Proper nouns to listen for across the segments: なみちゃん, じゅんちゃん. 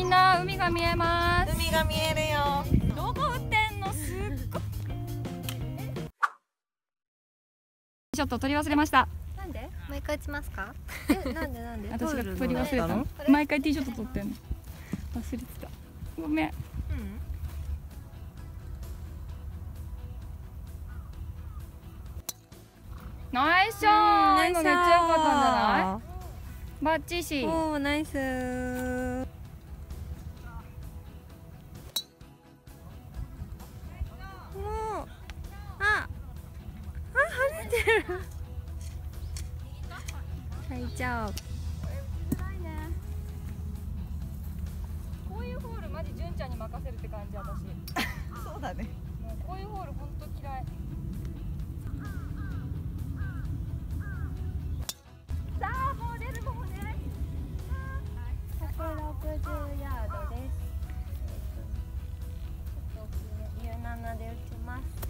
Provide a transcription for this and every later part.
みんな海が見えます。海が見えるよ。どこ売ってんの、すっごちょっと取り忘れました。なんで毎回打ちますか？なんで私が取り忘れたの。毎回ティーショット取ってんの、忘れてた、ごめん。うん、ナイスショー。今めっちゃ良かったんじゃない？バッチシ。おー、ナイスー。もう、あ、跳ねてる。大丈夫。こういうホールマジ純ちゃんに任せるって感じ、私。そうだね。もうこういうホール本当嫌い。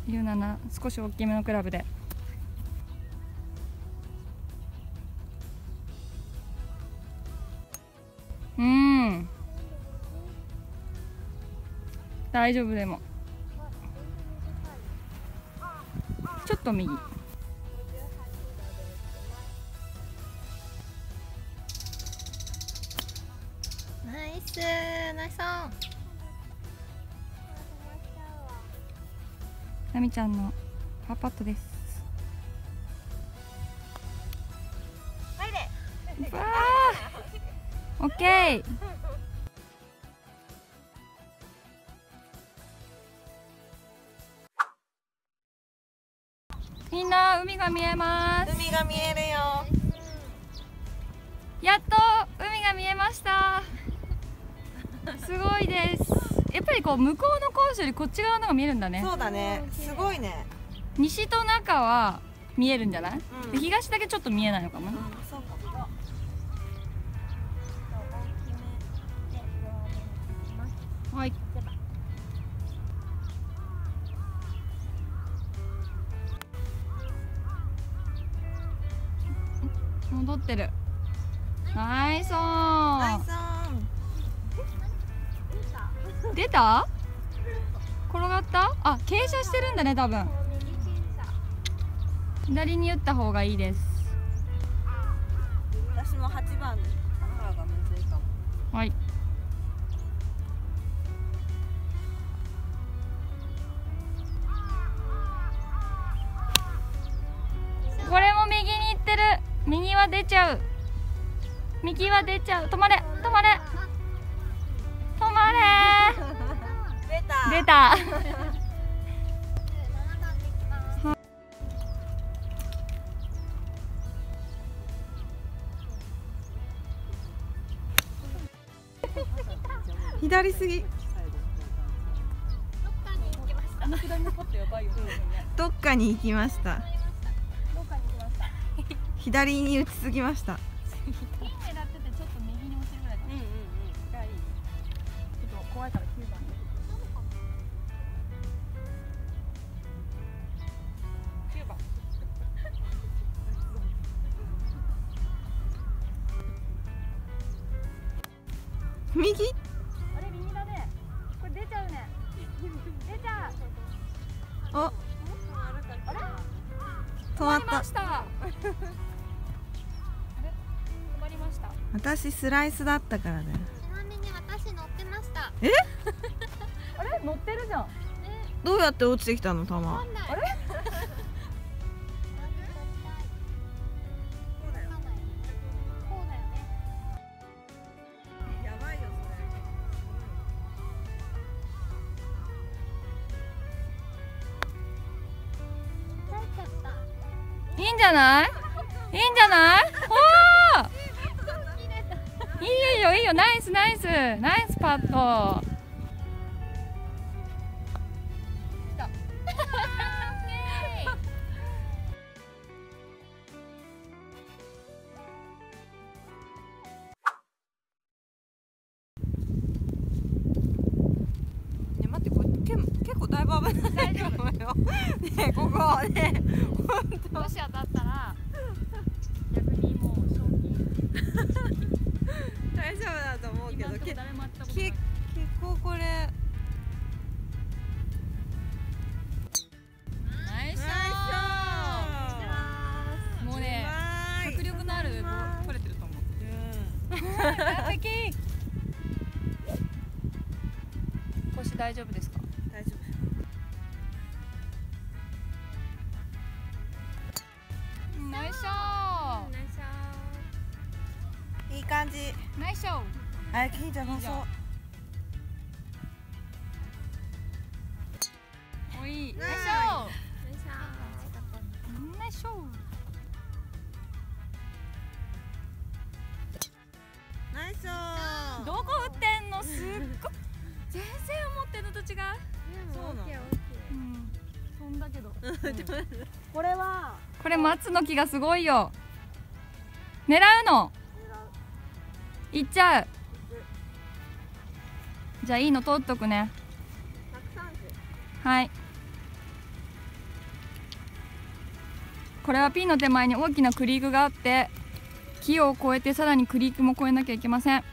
U7、少し大きめのクラブで。うん。大丈夫でも。ちょっと右。ナイス、ナイスオン。ナミちゃんのパーパットです。オッケー。みんな海が見えます。海が見えるよ。やっと海が見えました。すごいです。やっぱりこう向こうのコースよりこっち側のが見えるんだね。そうだね。すごいね。西と中は見えるんじゃない？うん、東だけちょっと見えないのかも。うん、そうか。はい。戻ってる。ナイスオン。ナイスオン。出た？転がった？あ、傾斜してるんだね、多分。左に打った方がいいです。私も8番。はい。これも右に行ってる。右は出ちゃう。右は出ちゃう。止まれ、止まれ、止まれ。出た。左すぎ。どっかに行きました。左に打ちすぎました。ピン狙っててちょっと右に落ちるぐらい。うんうんうん。がいい。ちょっと怖いから9番で。9番。右？あれ右だね。これ出ちゃうね。出ちゃう。お。あれ？止まった。私スライスだったからだよ。ちなみに私乗ってました。え？あれ乗ってるじゃん。どうやって落ちてきたの球？あれ？いいんじゃない？いいんじゃない？いいよ、ナイスパット。ね、待って、これ結構だいぶ危ないと思うよ。ね、ここね、もし当たったら逆にもう賞金。大丈夫だと思うけど、感じ。ナイスショー。あれ、キーちゃんのそう。おい、ナイスショー。ナイスショー。ナイスショー。どこ打ってんの、すっごい。全然思ってんのと違う。そうなの。うん。飛んだけど。これは。これ松の木がすごいよ。狙うの。いっちゃう。じゃあいいの取っとくね。はい。これはピンの手前に大きなクリークがあって、木を越えてさらにクリークも越えなきゃいけません。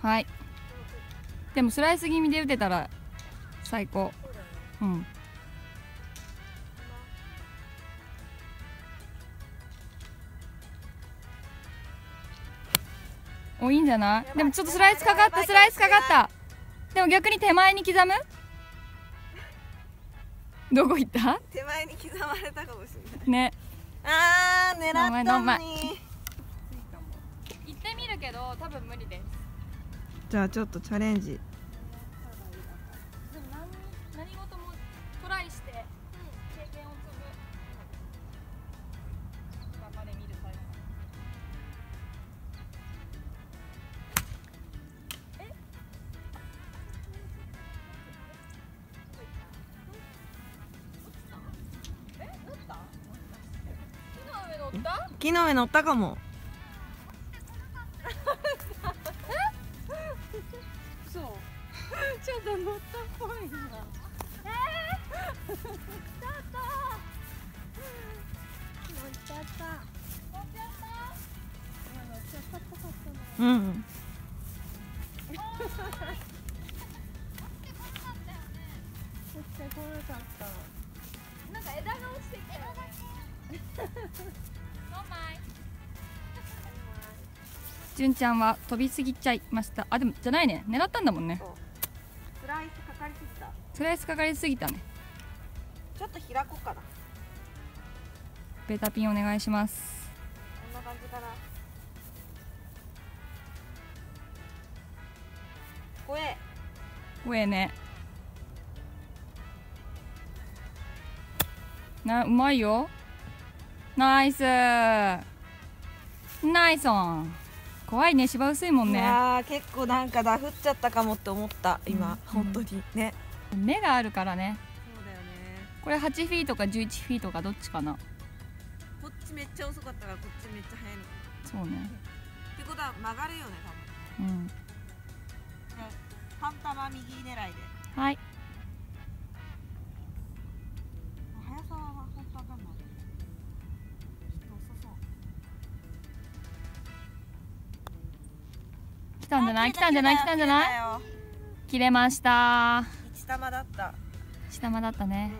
はい。でもスライス気味で打てたら最高。うん。お、いいんじゃない？でもちょっとスライスかかった、スライスかかった。でも逆に手前に刻む？どこ行った？手前に刻まれたかもしれない。ね。ああ、狙ったのに。行ってみるけど、多分無理です。じゃあちょっとチャレンジ。でも何事もトライして経験を積む。頑張れ見る際。木の上乗ったかも。そう。ちょっと乗ったっぽいな。乗っちゃった。乗っちゃったっぽかったな。うん。落ちてこなかった。なんか枝が落ちてきたよね。純ちゃんは飛びすぎちゃいました。あ、でもじゃないね。狙ったんだもんね。スライスかかりすぎた。スライスかかりすぎたね。ちょっと開こうかな。ベタピンお願いします。こんな感じかな。怖え。怖えね。うまいよ。ナイスー。ナイスオン。怖いね、芝薄いもんね。結構なんかダフっちゃったかもって思った今、うん、本当にね。目があるからね。そうだよね。これ8フィートか11フィートかどっちかな。こっちめっちゃ遅かったからこっちめっちゃ速いの。そうね。ってことは曲がるよね多分。うん。じゃあ半玉右狙いで。はい。速さは本当わかんない。来たんじゃない？来たんじゃない？来たんじゃない？切れました。一玉だった。一玉だったね。